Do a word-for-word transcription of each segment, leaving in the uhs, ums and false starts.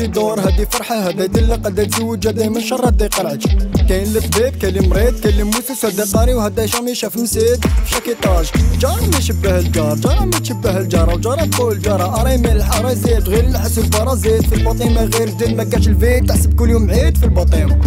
شي دور هادي فرحة هذا يدلق هذا يتزوج هذا من شر هذا يقرعج. كاين اللي فبيب كاين اللي مريض كاين اللي موسوس هذا قاري وهذا جامي شاف مسيد شاكيطاج. جارم يشبه الجار جارم يشبه الجارة وجارة تقول جارة أراي ملح أراي زيت غير الحس والبرازيت في الباطيمة غير جديد ما كاش الفيت تحسب كل يوم عيد في الباطيمة.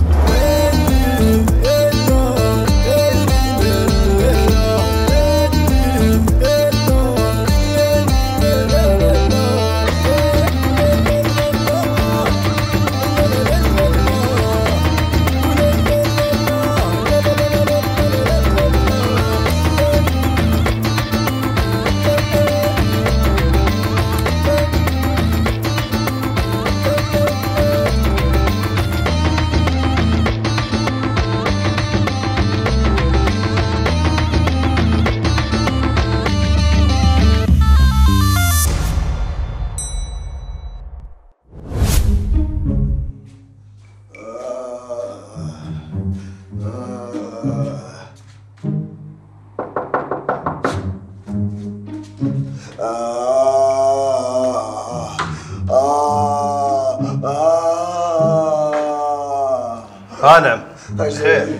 ها نعم خير.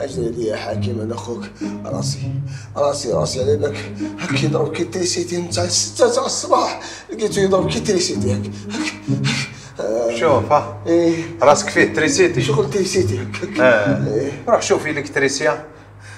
اجل لي يا حاكم انا اخوك راسي راسي راسي على بالك هاك يضرب كي تريسيتي نتاع السته تاع الصباح لقيته يضرب كي تريسيتي هاك شوف ها إيه. راسك فيه تريسيتي شغل تريسيتي هاك آه. إيه. روح شوف الكتريسيا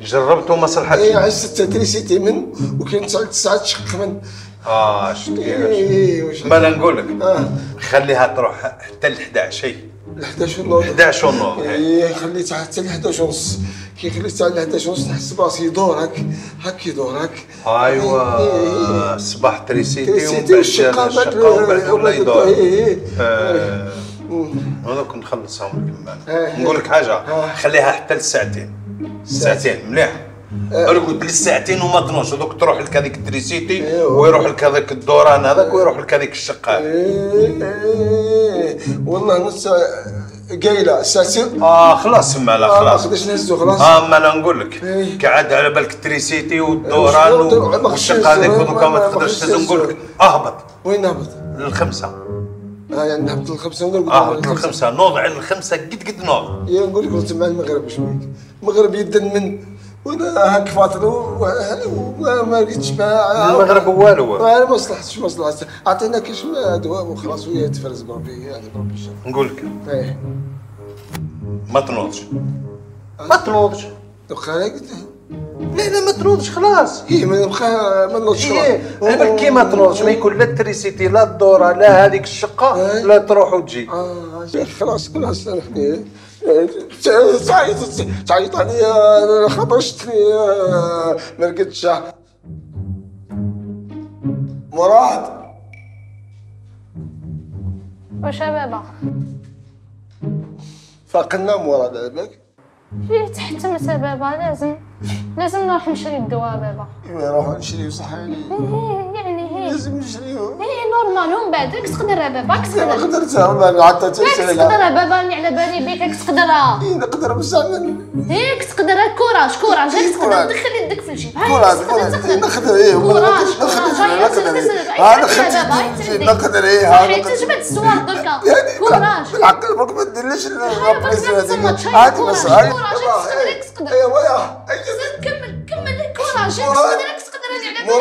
جربته وما صلحتش اي على ستة تريسيتي من وكي نوض ساعة تسعة تشق من اه شتي اي ما نقول لك آه. خليها تروح حتى ل حداش هي ل حداش ونوض حداش ونوض اي خليتها حتى ل حداش ونص كي خليتها ل حداش ونص نحس براسي يدور هك هك يدور هك ايوا الصباح تريسيتي ومباشر الشقة وبعد ولا يدور هذا كنت نخلصها ونكملها نقول لك حاجه خليها حتى لساعتين ساعتين مليح ارقد للساعتين وما تنوضش دوك تروح لك هذيك التريسيتي ويروح لك هذاك الدوران هذاك ويروح لك هذيك الشقه والله نص قايله ساعتين اه خلاص تما لا خلاص ما خديش نهزو خلاص اه ما انا نقول لك كعاد على بالك التريسيتي والدوران والشقه هذيك دوكا ما تقدرش تهز نقول لك اهبط وين نهبط للخمسه اه يعني نهبط للخمسه ونرقد اه نهبط للخمسه نوض على الخمسه قد قد نوض يا نقول لك قلت مع المغرب شويك المغرب يدن من وانا هاك فاطر وما لقيتش معاه المغرب والو ما وصلتش ما وصلتش عطينا كاش دواء وخلاص وهي تفرز بربي يعني بربي الشر نقول لك ايه ما تنوضش ما تنوضش دوكا انا قلت لا لا ما تنوضش خلاص ايه ما نبقى ما نوضش ايه انا كي ما تنوضش ما يكون لا التريسيتي لا الدوره لا هذيك الشقه لا تروح وتجي اه خلاص خلاص سامحني تعيط تعيط عليا خبشتني ما لقيتش مراد واش بابا فقدنا مراد على بالك فيه تحتمس بابا لازم لازم نروح نشري الدواء بابا ايوا نروح نشريو صح علي يعني هي لازم نشريو اي نورمال ومن بعد راك تقدر بابا كتقدر ما قدرتها ما عطاتها تسالها راك تقدر بابا اللي على بالي بيك راك تقدرها اي نقدر بزاف هيك تقدر كوراج كوراج راك تقدر تدخل يدك في الجيب كوراج تقدر نقدر اي كوراج نقدر نقدر اي هاك تجبد الصور دركا كوراج بالعقل برك ما ديرليش البريز هذيك عادي بس هاي اي كمل كمل الكوراج راك تقدر هذه على بالك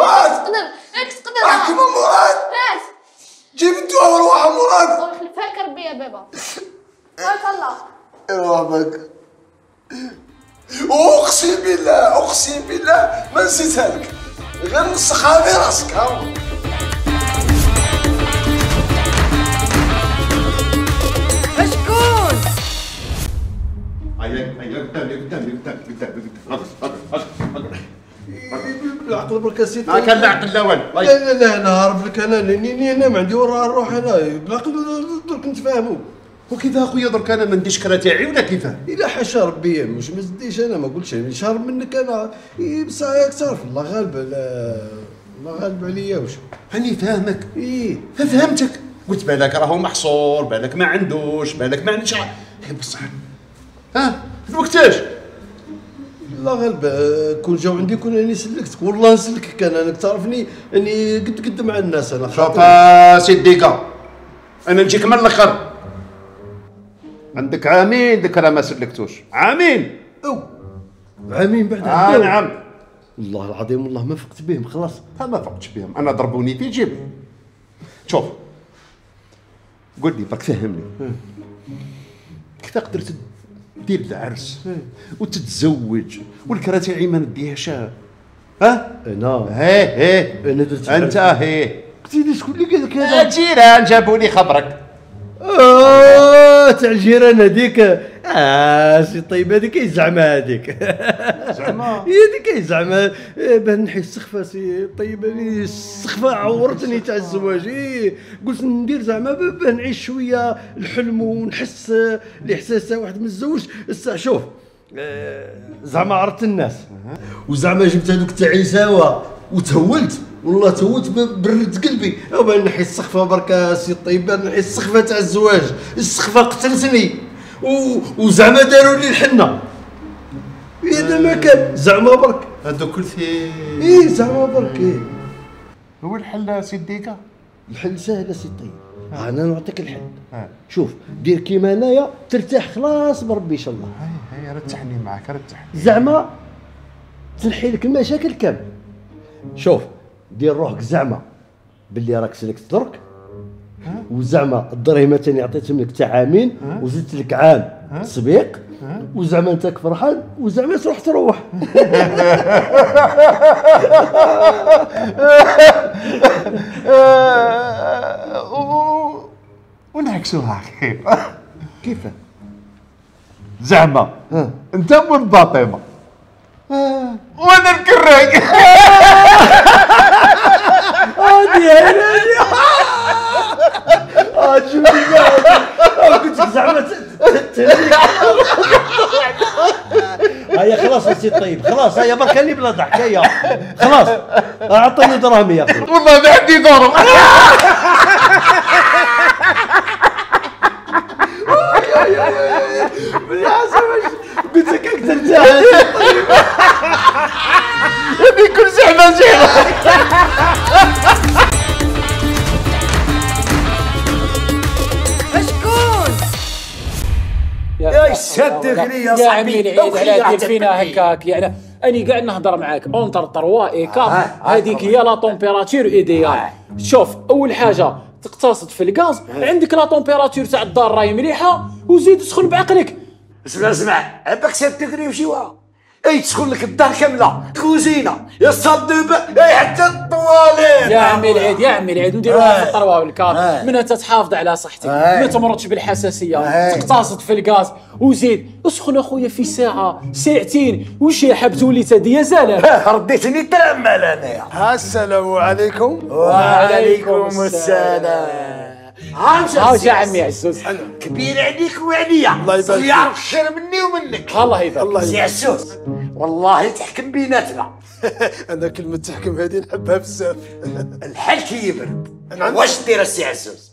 راك تقدر احكي مع مراد جيب الدواء وروح مراد الله يخلفها لك ربي يا بابا تبارك الله يرحمك اقسم بالله اقسم بالله ما نسيتها لك غير نسخها في راسك ها شكون اياك اياك قدامي قدامي قدامي قدامي هضر هضر هضر العقل برك اسيدي ما كان العقل لا والو لا لا لا انا هارب لك انا لاني انا ما عندي وين نروح انا بالعقل درك نتفاهموا وكذا اخويا درك انا ما نديش كرا تاعي ولا كيفاه؟ الا حاشا ربي مش ما تديش انا ما قلتش نشهر منك انا بصح اكثر الله غالب على الله غالب عليا واش هاني فاهمك. ايه فهمتك قلت بالك راهو محصور بالك ما عندوش بالك ما عندش بصح ها وقتاش الله غالب كون جاو عندي كون راني سلكتك والله نسلكك انا راك تعرفني اني قد قد مع الناس انا شوفا سيديكا انا نجيك من الاخر عندك عامين ذاك راه ما سلكتوش عامين او عامين بعد عامين آه نعم والله العظيم والله ما فقت بهم خلاص ما فقتش بهم انا ضربوني في جيبي. شوف قول لي برك فهمني كيف قدرت دير العرس وتتزوج والكرا تاعي ما نديهاش ها انا هي هي انا درت انت هي قلت لي شكون اللي قال لك هذا؟ الجيران جابوا لي خبرك اوه تاع الجيران هذيك اه سي طيب هذيك زعما هذيك زعما هذيك زعما باه نحي السخفه سي طيب هذه السخفه عورتني تاع الزواج. إيه قلت ندير زعما باه نعيش شويه الحلم ونحس الاحساس تاع واحد متزوج. الساعه شوف زعما عرضت الناس وزعما جبت هذوك تاع عيساوه وتهولت والله توت بردت قلبي او نحي السخفه برك السي الطيب نحي السخفه تاع الزواج السخفه قتلتني وزعما داروا لي الحنه هذا ما كان زعما برك هذوك كلشي اي زعما برك ايه هو الحل سي ديكا الحل سهل سي الطيب آه. انا نعطيك الحل آه. شوف دير كيما انايا ترتاح خلاص بربي ان شاء الله هاي هاي رتحني معاك رتحني زعما تنحي لك المشاكل كامل. شوف دير روحك زعما باللي راك سلكت درك وزعما الدراهم تاني عطيتهم لك تاع عامين وزدت لك عام سبيق وزعما انت فرحان وزعما تروح تروح ونعكسوها كيف كيف زعما انت مول الباطيمه وانا الكراك هادي هادي اه شوفي قاعد كنت زعما هيا خلاص نسيت طيب خلاص هيا برك اللي بلا ضحك هيا خلاص اعطيني دراهمي يا اخي والله ما عندي درهم بالعسل قلت لك اكثر ابي كل زعما زعما يا يشدك لي يا صاحبي يا عمي عيد على فينا هكاك يعني اني قاعد نهضر معاك اونتر تروا ايكا هذيك هي لا طومبيراتور ايديال. شوف اول حاجه تقتصد في الغاز عندك لا طومبيراتور تاع الدار راهي مليحه وزيد سخن بعقلك. اسمع اسمع عباك سدك لي وشيوها اي تسخن لك الدار كامله كوزينه يا الصال دو باي حتى الطواليت يا عمي العيد يا عمي العيد نديروها في الطروه والكار منها تتحافظ على صحتك ما تمرضش بالحساسيه تقتصد في الغاز وزيد اسخن اخويا في ساعه ساعتين وشي حب تولي تديه زلمه رديتني تامل انايا. السلام عليكم. وعليكم السلام. هاوش يا عمي عزوز كبير عليك وعليا اللي يعرف الشر مني ومنك الله يبارك سي عزوز والله تحكم بيناتنا. انا كلمه تحكم هذه نحبها بزاف. الحال كي يبرد واش دير سي عزوز؟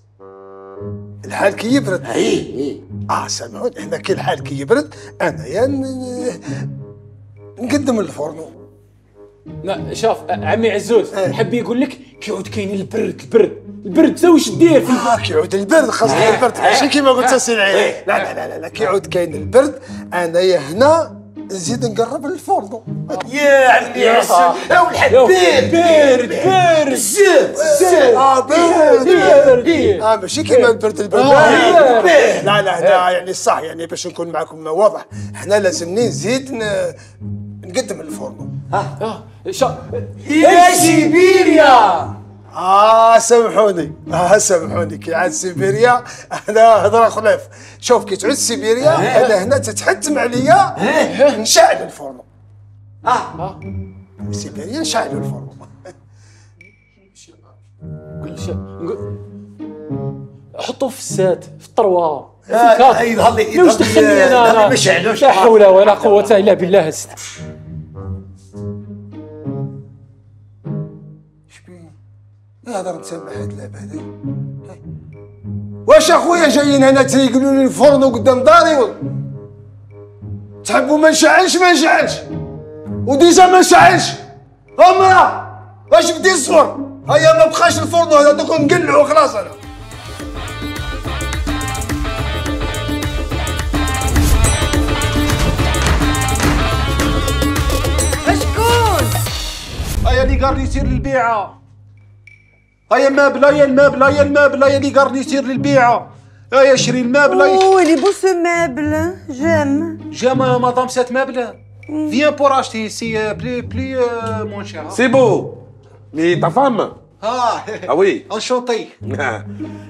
الحال كي يبرد اي اي اه سامعون احنا كي الحال كي يبرد انا يا نقدم الفورنو. لا شوف عمي عزوز نحب يقول لك كيعود كاين البرد البرد البرد تا واش دير في البرد؟ كيعود البرد خاصني البرد ماشي كيما قلت سي العيد. لا لا لا لا كيعود كاين البرد انايا هنا نزيد نقرب للفرض. يا عمي عزوز او الحد بارد بارد بارد بزاف بزاف اه بارد اه ماشي كيما البرد البرد لا لا هنا يعني صح يعني باش نكون معكم واضح حنا لازمني نزيد نقدم الفورنو. ها اه شا يا سيبيريا اه سامحوني اه سامحوني كي عاد سيبيريا انا هضره خلاف. شوف كي تعود سيبيريا انا هنا تتحتم عليا نشعل الفورنو. اه اه سيبيريا نشعلوا الفورنو كل شيء حطوه في السات في الطروه يظهر لي يظهر لي مشعل. لا حول ولا قوة إلا بالله السيد. شبين؟ نهضر نتسامح هاد اللعب هذا. واش أخويا جايين هنا تيقولوا لي الفرن قدام داري تحبوا ما نشعلش ما نشعلش وديجا ما نشعلش. أما واش بدي الصور؟ هيا ما بقاش الفرن هذا دوك نقلعوا خلاص أنا. هيا اللي قال لي سير للبيعه، هيا المابله هيا المابله هيا المابله هيا اللي قال لي سير للبيعه، هيا شري المابله. ويلي بوس مابله جام جام مدام سات مابله فيان بور اشتي سي بلي بلي مون شير سي بو مي تا فام. اه اه وي انشونتي.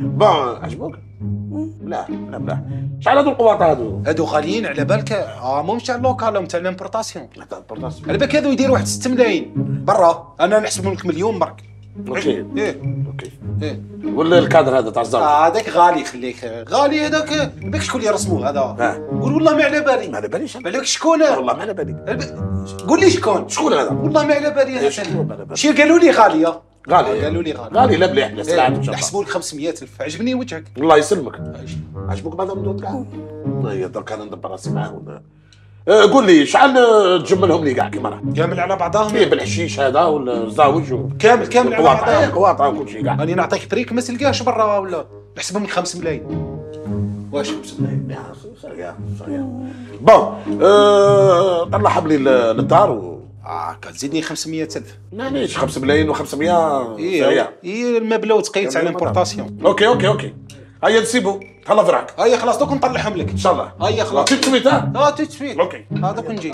بون عجبوك؟ بلاه بلاه بلاه. شحال هادو القواط هادو؟ هادو غاليين على بالك راهم تاع اللوكال تاع الامبورطاسيون. تاع الامبورطاسيون على بالك هادو يديروا واحد ستة ملايين برا، انا نحسبهم لك مليون برك. اوكي ايه اوكي ايه. ولا الكادر هذا تاع الزرق هذاك غالي، خليك غالي هذاك. على بالك شكون اللي رسموه هذا؟ قول والله ما على بالي. ما على باليش. على بالك شكون؟ والله ما على بالي. قول لي شكون؟ شكون هذا؟ والله ما على بالي. شي قالوا لي غاليه غالي. قالوا لي غالي غالي. لا مليح بلا سلعه ان شاء الله. نحسبوا لك خمسمية ألف. عجبني وجهك الله يسلمك. عجبوك بعد ندور كاع والله درك انا ندبر راسي معاهم. قول لي شحال تجملهم لي كاع كيما راه كامل على بعضهم فيه بالحشيش هذا والزاوج كامل كامل على بعضهم القواطع وكل شيء كاع. راني نعطيك بريك ما تلقاهش برا ولا نحسبهم لك خمسة ملايين. واش خمسة ملايين؟ صغير صغير. بون طلع حبلي للدار. اه كتزيدني خمسمية ألف. مانيش خمسة ملايين و500. اي اي المبلغ تقيت على الامبورطاسيون. اوكي اوكي اوكي. هيا نسيبو هلا في راك. هيا خلاص دوك نطلعهم لك ان شاء الله. هيا خلاص تيتويت. اه تيتويت. اوكي هذاك نجي.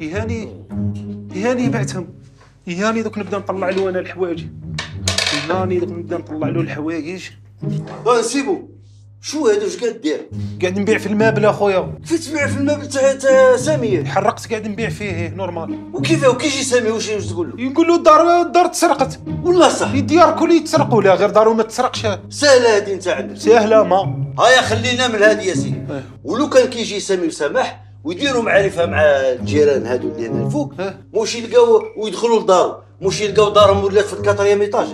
يهاني يهاني بعتهم. يهاني دوك نبدا نطلع له انا الحوايج. يهاني دوك نبدا نطلع له الحوايج. اه نسيبو. شو هادو اش كدير؟ قاعد نبيع في المابله اخويا. كيف تبيع في المابل تاع ساميه؟ حرقت قاعد نبيع فيه نورمال. وكيفاه وكي يجي ساميه واش تقول له؟ يقول له الدار الدار تسرقت. والله صح. الديار كل يتسرقوا لا غير دارو ما تسرقش. سهله هادي انت عندك. سهله ما. هيا خلينا من هادي يا سيدي. اه. ولو كان كيجي كي سامي وسماح ويديروا معرفه مع الجيران هادو اللي هنا الفوق اه. واش يلقاو ويدخلوا لدارو، واش يلقاو دارهم ولات في الكاتريام ايطاج.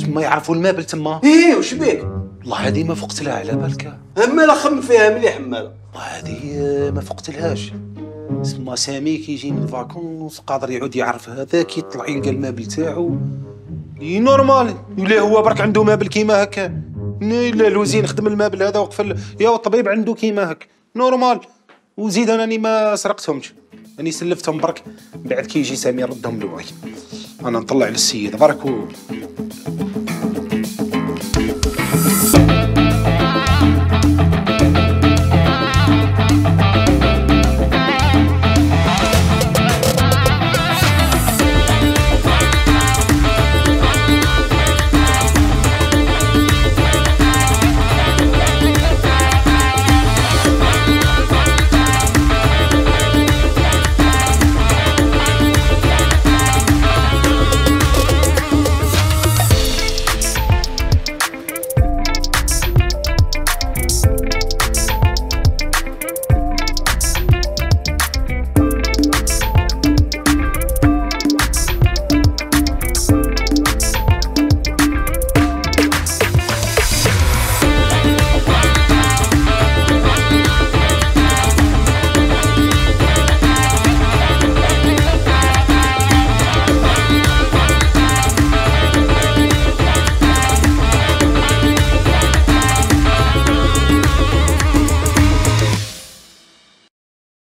تما يعرفوا المابل تما. ايه واش بيك؟ والله هذه ما فقت لها على بالك. هماله خم فيها مليح هماله. والله هذه ما فقت لهاش. تسمى سامي كيجي من الفاكونس قادر يعود يعرف هذاك يطلع يلقى المابل تاعو نورمال. ولا هو برك عنده مابل كيما هكا. لا لوزين خدم المابل هذا وقف يا الطبيب عنده كيما هكا نورمال. وزيد انا راني ما سرقتهمش، راني سلفتهم برك. بعد كيجي سامي ردهم لوعي. انا نطلع للسيد برك و